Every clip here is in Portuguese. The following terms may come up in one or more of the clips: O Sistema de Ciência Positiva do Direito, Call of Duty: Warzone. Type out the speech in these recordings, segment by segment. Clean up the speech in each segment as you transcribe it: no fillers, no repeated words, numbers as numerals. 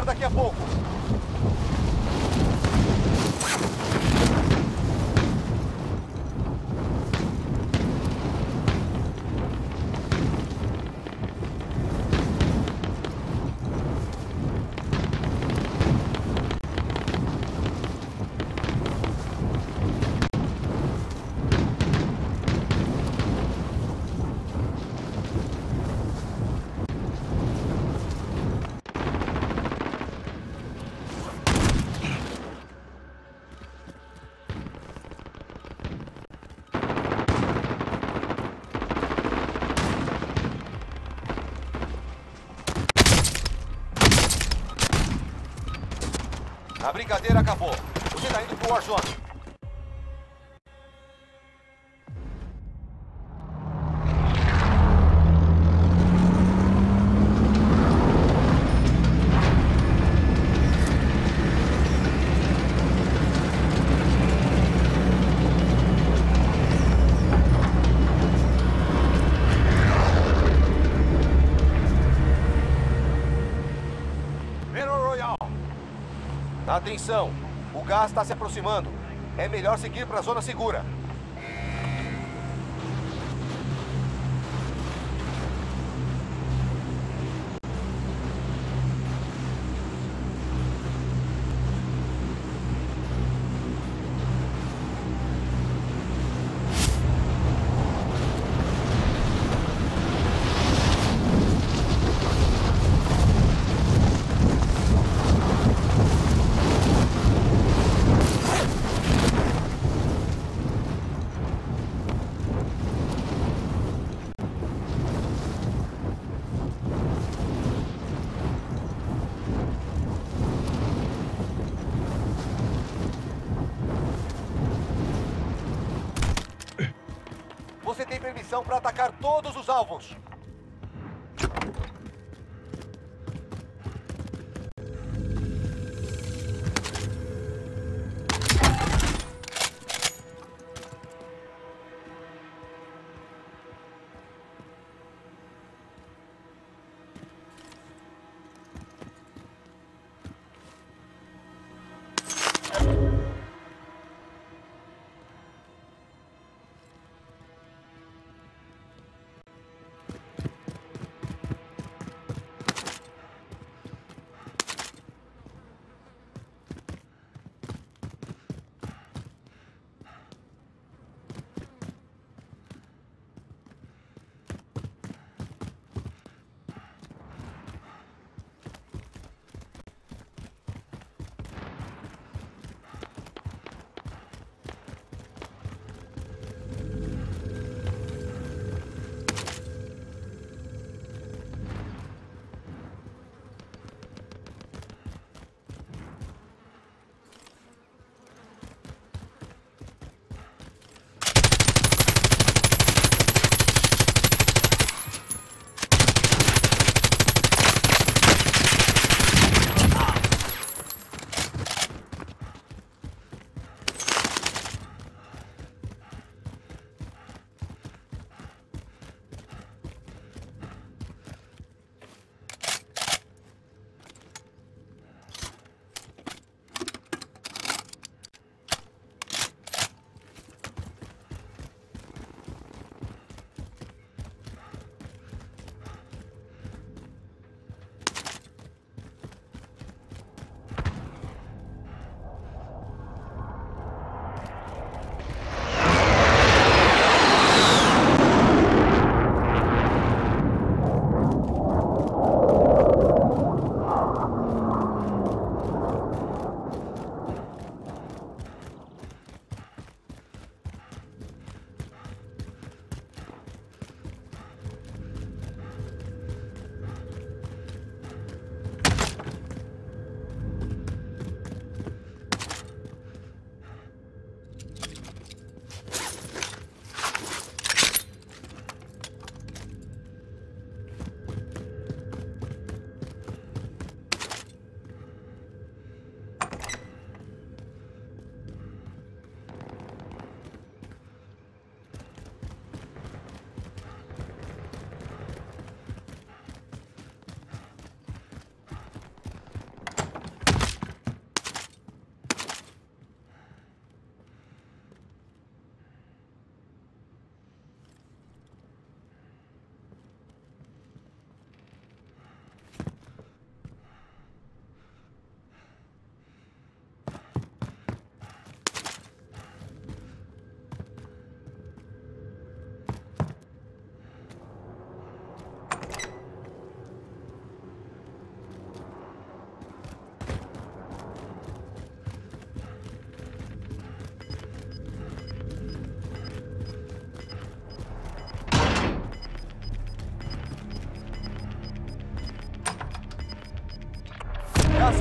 começar daqui a pouco. A brincadeira acabou. Você tá indo pro Warzone. Atenção, o gás está se aproximando. É melhor seguir para a zona segura. Você tem permissão para atacar todos os alvos.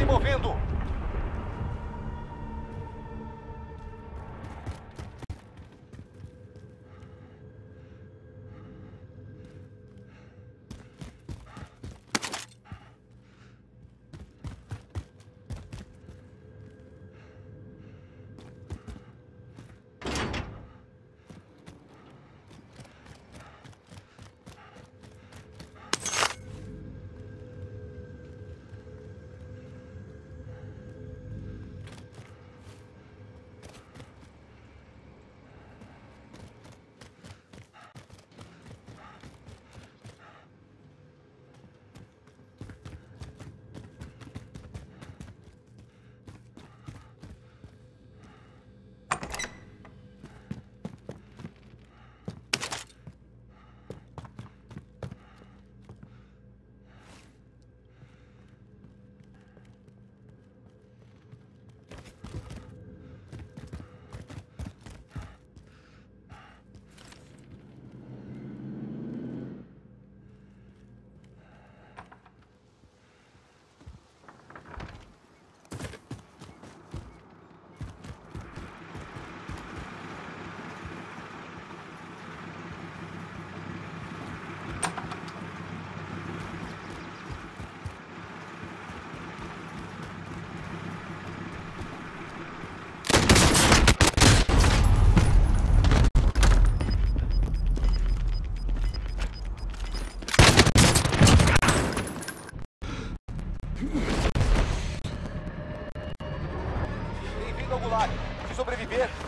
movendo.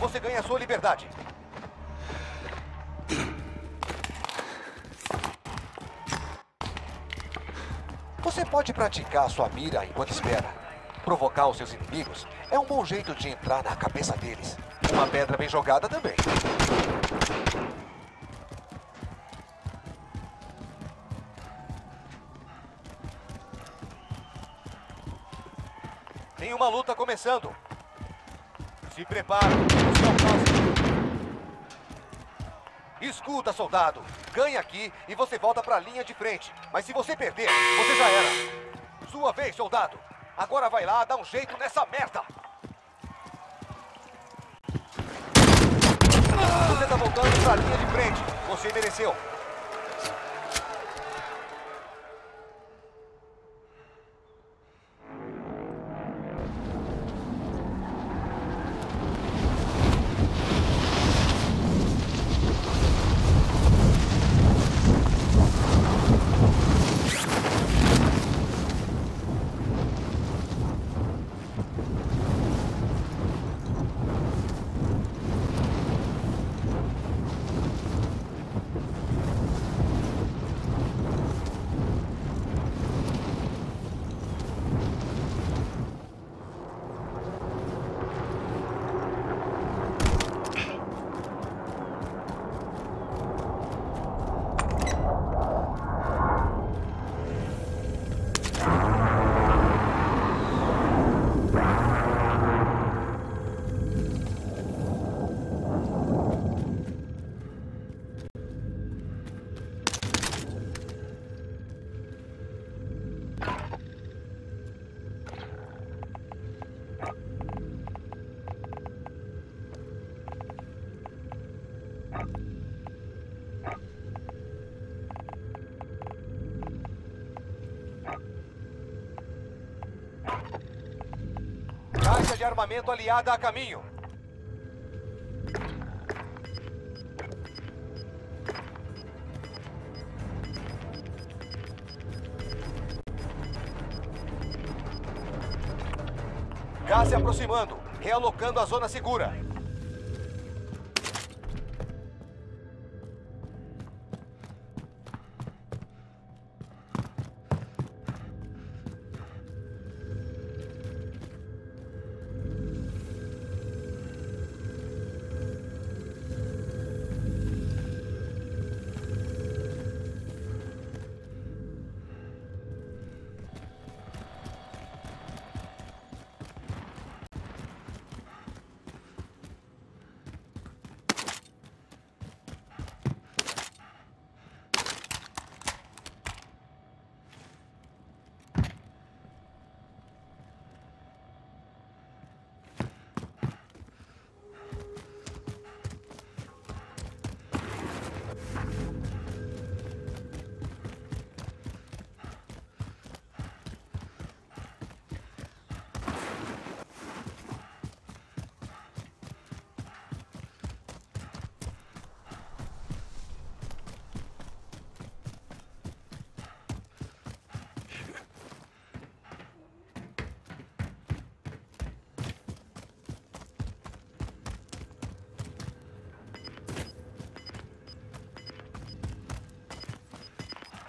Você ganha a sua liberdade. Você pode praticar a sua mira enquanto espera. Provocar os seus inimigos é um bom jeito de entrar na cabeça deles. Uma pedra bem jogada também. Tem uma luta começando. Se prepara, escuta, soldado. Ganha aqui e você volta para a linha de frente. Mas se você perder, você já era. Sua vez, soldado. Agora vai lá, dá um jeito nessa merda. Você tá voltando para a linha de frente. Você mereceu. Caixa de armamento aliada a caminho. Gás se aproximando, realocando a zona segura.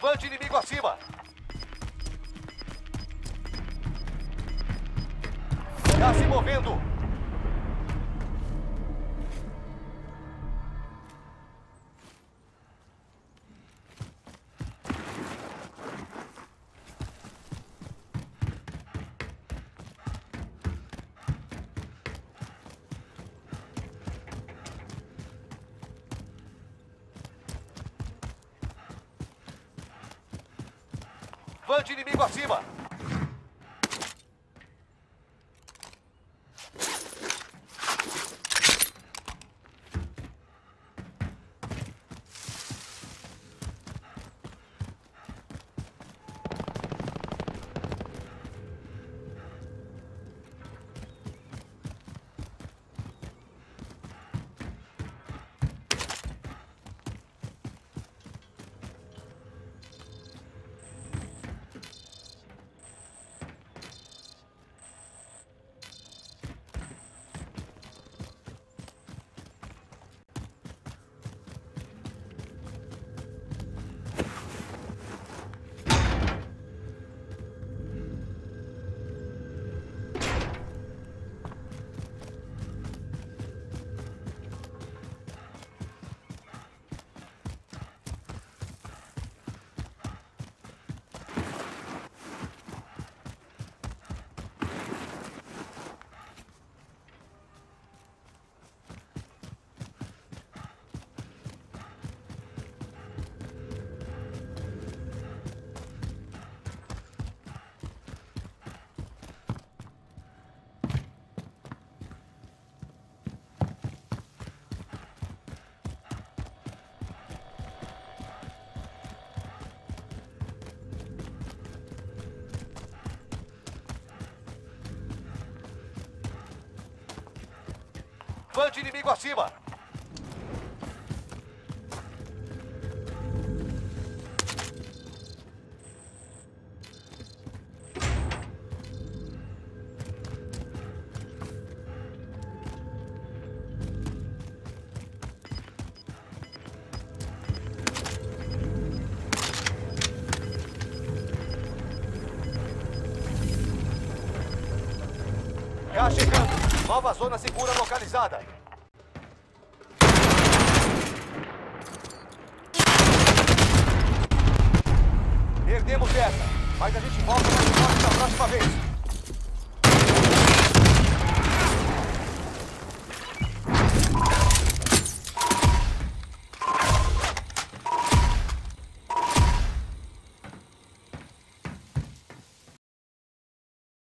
Levante inimigo acima. Está se movendo. Levante inimigo acima. Levante inimigo acima. Tá chegando. Nova zona segura localizada. Perdemos essa, mas a gente volta mais forte da próxima vez.